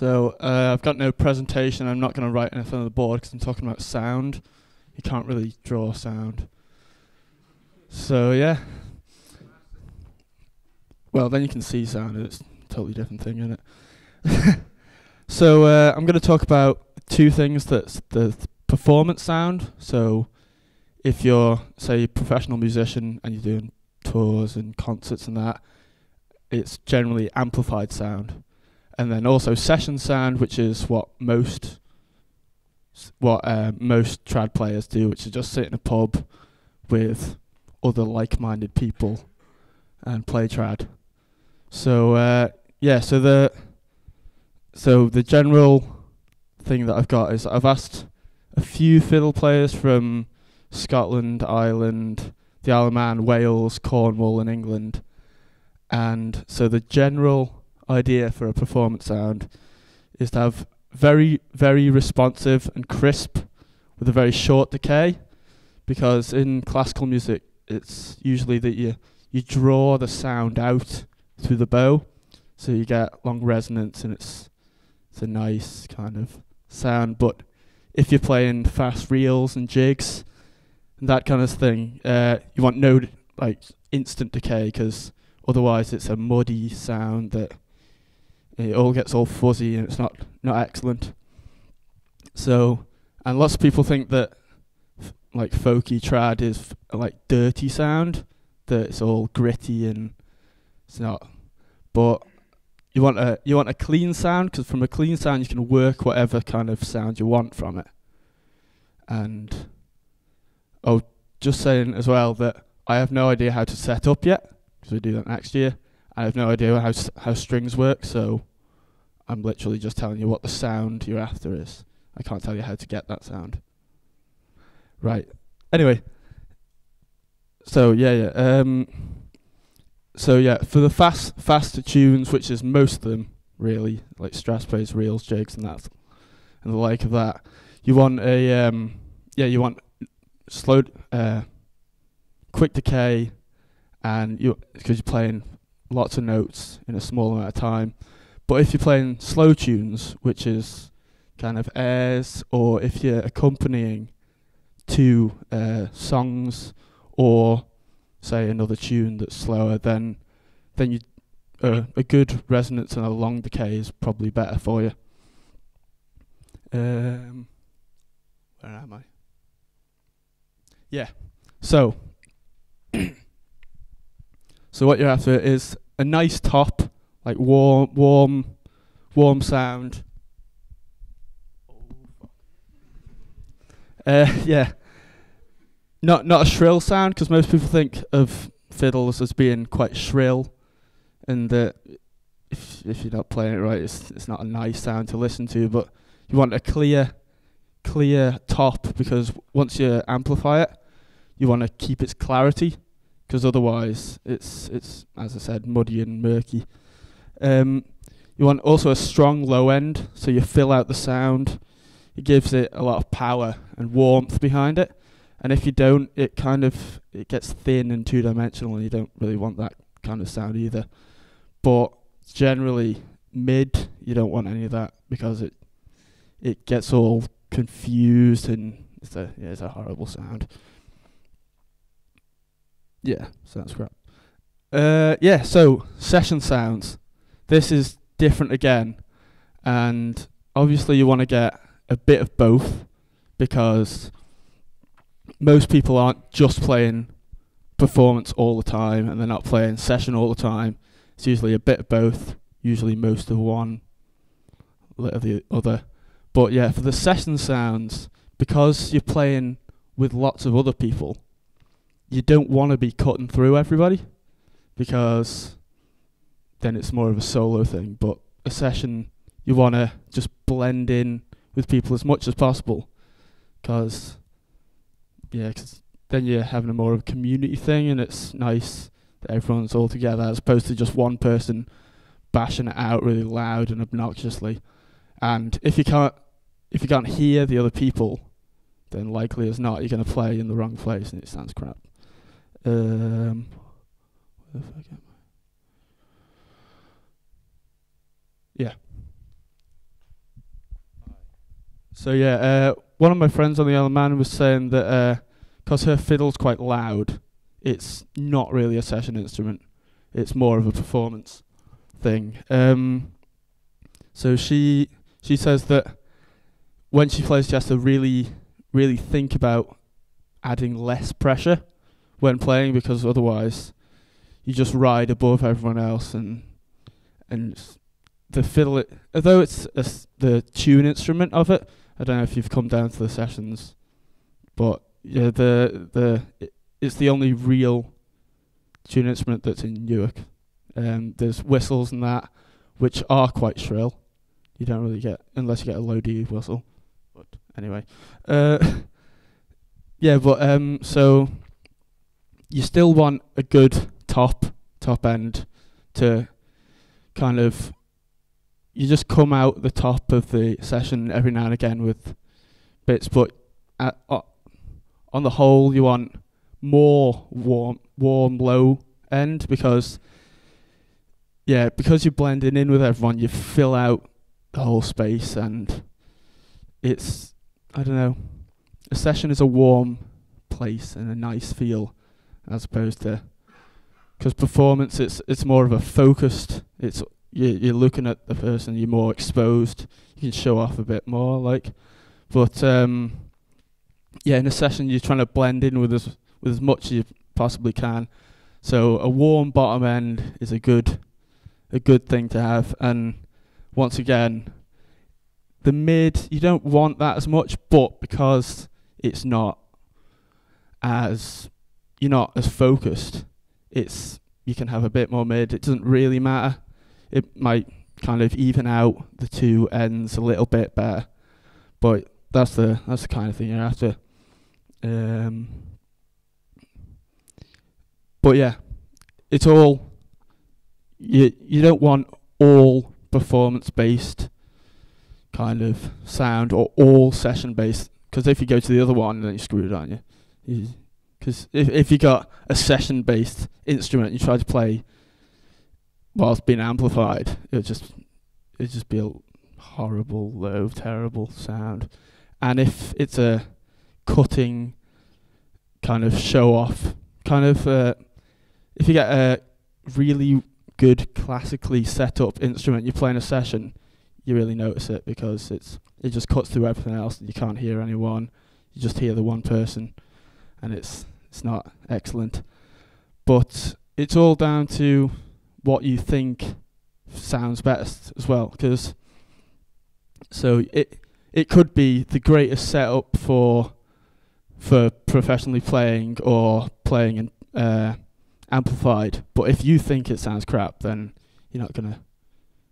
So I've got no presentation. I'm not going to write anything on the board because I'm talking about sound. You can't really draw sound. So yeah. Well, then you can see sound. And it's a totally different thing, isn't it? So I'm going to talk about two things. That's the performance sound. So if you're, say, a professional musician and you're doing tours and concerts and that, it's generally amplified sound. And then also session sound, which is what most trad players do, which is just sit in a pub with other like-minded people and play trad. So yeah, so the general thing that I've got is I've asked a few fiddle players from Scotland, Ireland, the Isle of Man, Wales, Cornwall, and England. And so the general idea for a performance sound is to have very, very responsive and crisp with a very short decay, because in classical music it's usually that you draw the sound out through the bow, so you get long resonance and it's a nice kind of sound. But if you're playing fast reels and jigs and that kind of thing, you want no instant decay, because otherwise it's a muddy sound that it all gets all fuzzy and it's not excellent. So, and lots of people think that folky trad is dirty sound, that it's all gritty, and it's not. But you want a clean sound, because from a clean sound you can work whatever kind of sound you want from it. And oh, just saying as well that I have no idea how to set up yet, because we do that next year. I have no idea how strings work, so I'm literally just telling you what the sound you're after is. I can't tell you how to get that sound. Right. Anyway. So yeah, for the faster tunes, which is most of them really, like Strathspeys, reels, jigs, and that, and the like of that, you want a you want slow, quick decay, and because you're playing lots of notes in a small amount of time. But if you're playing slow tunes, which is kind of airs, or if you're accompanying two songs, or say another tune that's slower, then a good resonance and a long decay is probably better for you. Where am I? Yeah. So what you're after is a nice top, like warm sound. Yeah, not a shrill sound, because most people think of fiddles as being quite shrill, and that if you're not playing it right, it's not a nice sound to listen to. But you want a clear top, because once you amplify it, you want to keep its clarity, because otherwise it's, as I said, muddy and murky. You want also a strong low end, so you fill out the sound. It gives it a lot of power and warmth behind it. And if you don't, it gets thin and two-dimensional, and you don't really want that kind of sound either. But generally mid, you don't want any of that, because it gets all confused, and it's a horrible sound. Yeah, so that's crap. Yeah, so session sounds. This is different again. And obviously you want to get a bit of both, because most people aren't just playing performance all the time, and they're not playing session all the time. It's usually a bit of both, usually most of one, a little of the other. But yeah, for the session sounds, because you're playing with lots of other people, you don't want to be cutting through everybody, because then it's more of a solo thing. But a session, you want to just blend in with people as much as possible, because then you're having more of a community thing, and it's nice that everyone's all together, as opposed to just one person bashing it out really loud and obnoxiously. And if you can't hear the other people, then likely as not you're going to play in the wrong place, and it sounds crap. Yeah. So yeah, one of my friends on the other man was saying that because her fiddle's quite loud, it's not really a session instrument. It's more of a performance thing. So she says that when she plays, she has to really think about adding less pressure when playing, because otherwise you just ride above everyone else, and the fiddle, although it's the tune instrument of it, I don't know if you've come down to the sessions, but yeah, it's the only real tune instrument that's in Newark. There's whistles and that, which are quite shrill. You don't really get, unless you get a low D whistle. But anyway, yeah. But so you still want a good top end to kind of, you just come out the top of the session every now and again with bits, but on the whole you want more warm low end, because yeah, because you're blending in with everyone, you fill out the whole space, and it's, I don't know, a session is a warm place and a nice feel, as opposed to, because performance, it's more of a focused. It's you're looking at the person. You're more exposed. You can show off a bit more, like. But yeah, in a session, you're trying to blend in with as much as you possibly can. So a warm bottom end is a good thing to have. And once again, the mid, you don't want that as much, but because it's not as, you're not as focused, it's, you can have a bit more mid. It doesn't really matter. It might kind of even out the two ends a little bit better, but that's the kind of thing you have to. But yeah, it's all. You don't want all performance based kind of sound, or all session based, because if you go to the other one, then you're screwed, aren't you? Because if you got a session-based instrument and you try to play whilst being amplified, it'd just be a horrible, low, terrible sound. And if it's a cutting kind of show-off kind of, if you get a really good classically set-up instrument, you're playing a session, you really notice it, because it just cuts through everything else, and you can't hear anyone. You just hear the one person. And it's not excellent, but it's all down to what you think sounds best as well. Because so it could be the greatest setup for professionally playing or playing in, amplified, but if you think it sounds crap, then you're not gonna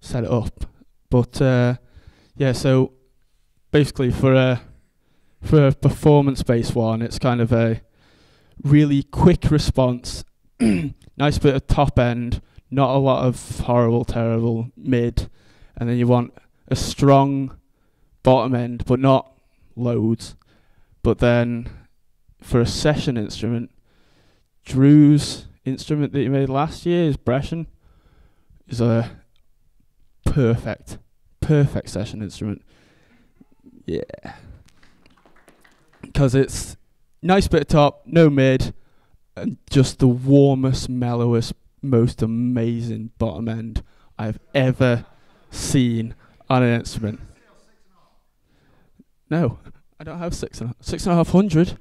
set it up. But yeah, so basically for a performance-based one, it's kind of a really quick response, nice bit of top end, not a lot of horrible, terrible mid, and then you want a strong bottom end, but not loads. But then for a session instrument, Drew's instrument that he made last year, is Breshen, is a perfect session instrument. Yeah. Because it's nice bit of top, no mid, and just the warmest, mellowest, most amazing bottom end I've ever seen on an instrument. No, I don't have 6.5 hundred.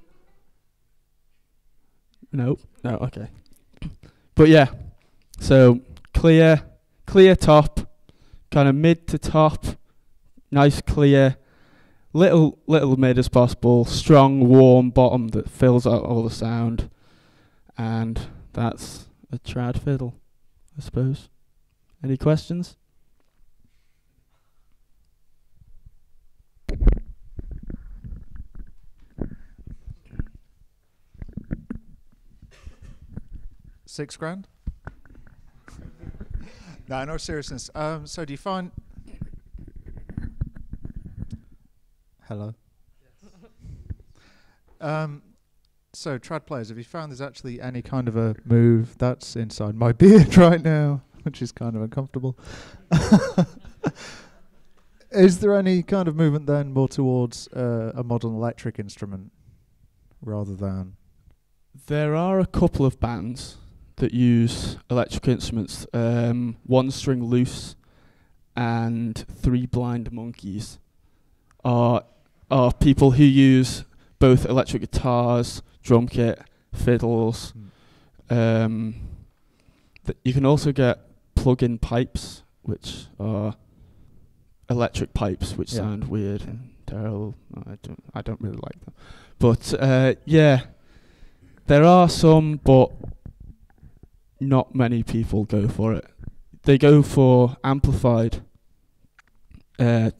No, okay. But yeah, so clear top, kind of mid to top, nice clear. Little mid as possible, strong, warm bottom that fills out all the sound, and that's a trad fiddle, I suppose. Any questions? $6,000? No, in all seriousness. So do you find? Hello. Yes. So trad players, have you found there's actually any kind of a move that's inside my beard right now, which is kind of uncomfortable? Is there any kind of movement then more towards a modern electric instrument rather than? There are a couple of bands that use electric instruments. One String Loose and Three Blind Monkeys are people who use both electric guitars, drum kit, fiddles. You can also get plug-in pipes, which are electric pipes, which sound weird and terrible. I don't really like them. But yeah, there are some, but not many people go for it. They go for amplified trad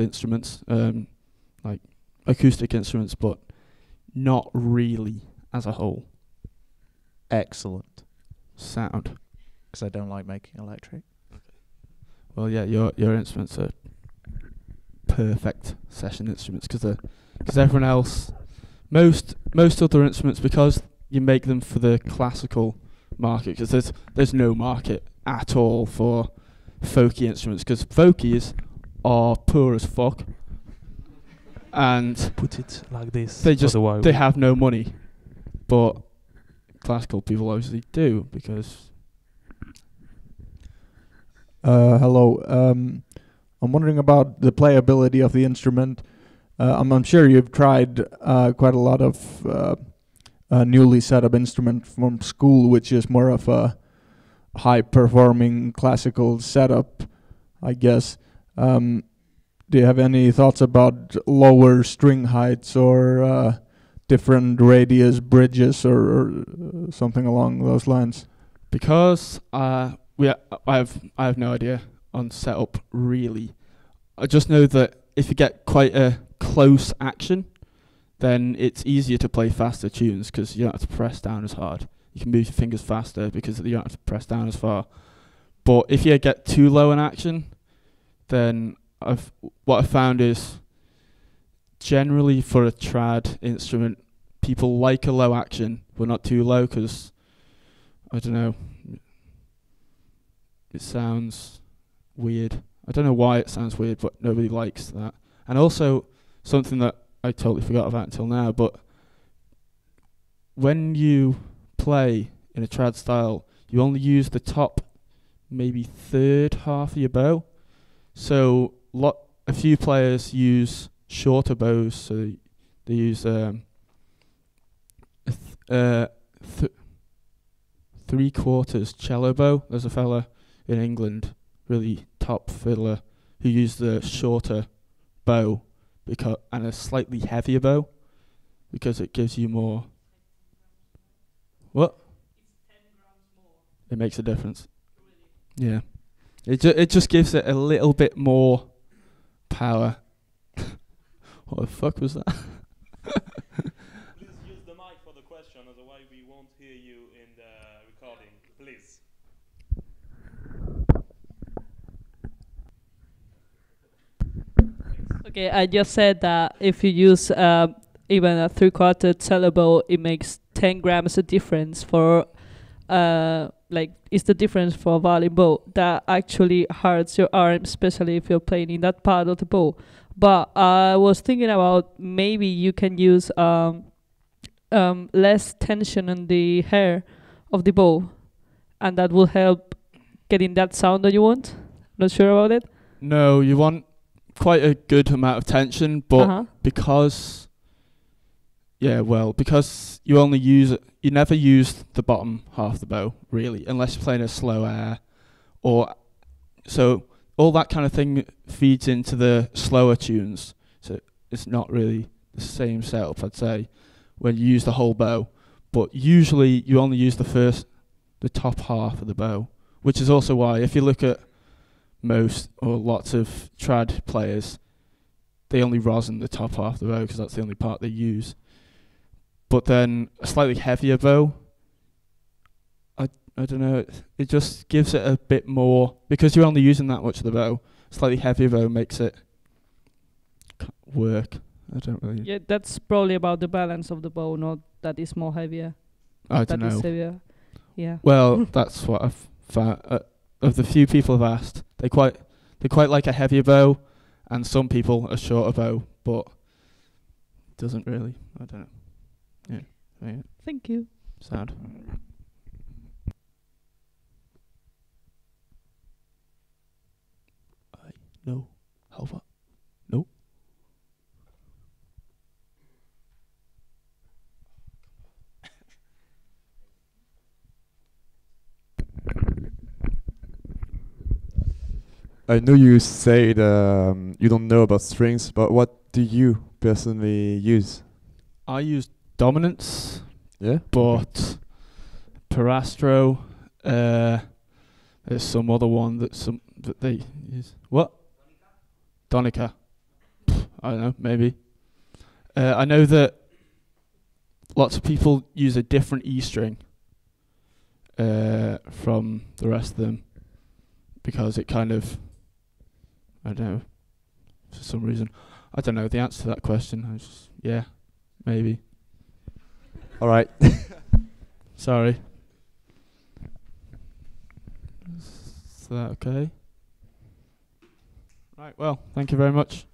instruments, like acoustic instruments, but not really as a whole. Excellent. Sound. Because I don't like making electric. Well, yeah, your instruments are perfect session instruments because everyone else, most other instruments, because you make them for the classical market, because there's no market at all for folky instruments, because folkies are poor as fuck, and put it like this, they have no money, but classical people obviously do because. Hello. I'm wondering about the playability of the instrument. I'm sure you've tried quite a lot of newly set up instrument from school, which is more of a high-performing classical setup, I guess. Do you have any thoughts about lower string heights or different radius bridges or something along those lines? Because I have no idea on setup really. I just know that if you get quite a close action, then it's easier to play faster tunes because you don't have to press down as hard. You can move your fingers faster because you don't have to press down as far. But if you get too low in action, then what I found is generally for a trad instrument, people like a low action, but not too low because I don't know. It sounds weird. I don't know why it sounds weird, but nobody likes that. And also, something that I totally forgot about until now, but when you play in a trad style, you only use the top, maybe third half of your bow. So a few players use shorter bows, so they use three-quarters cello bow. There's a fella in England, really top fiddler, who used the shorter bow and a slightly heavier bow because it gives you more. What? It's 10 grams more. It makes a difference. Really? Yeah. It just gives it a little bit more power. What the fuck was that? Please use the mic for the question, otherwise we won't hear you in the recording. Please. Okay, I just said that if you use even a three-quarter cello bow, it makes 10 grams of difference for, like, it's the difference for a violin bow. That actually hurts your arm, especially if you're playing in that part of the bow. But I was thinking about maybe you can use less tension on the hair of the bow, and that will help getting that sound that you want. Not sure about it? No, you want quite a good amount of tension, but because you only use it, you never use the bottom half of the bow really, unless you're playing a slow air, or so all that kind of thing feeds into the slower tunes. So it's not really the same setup, I'd say, when you use the whole bow. But usually you only use the top half of the bow, which is also why if you look at most or lots of trad players, they only rosin the top half of the bow because that's the only part they use. But then a slightly heavier bow, I don't know, it just gives it a bit more, because you're only using that much of the bow. Slightly heavier bow makes it work. I don't really. Yeah, that's probably about the balance of the bow, not that it's more heavier. I don't know. That is heavier. Yeah. Well, that's what I've found. Of the few people I've asked, they quite like a heavier bow, and some people are short of O, but doesn't really. I don't know. Yeah. Right. Thank you. Sad. I know how far. No. I know you said you don't know about strings, but what do you personally use? I use Dominance, yeah, but Pirastro, there's some other one that they use. What? Donica. I don't know, maybe. I know that lots of people use a different E string from the rest of them because it kind of, I don't know, for some reason. I don't know the answer to that question. I was just, yeah, maybe. All right. Sorry. Is that okay? Right, well, thank you very much.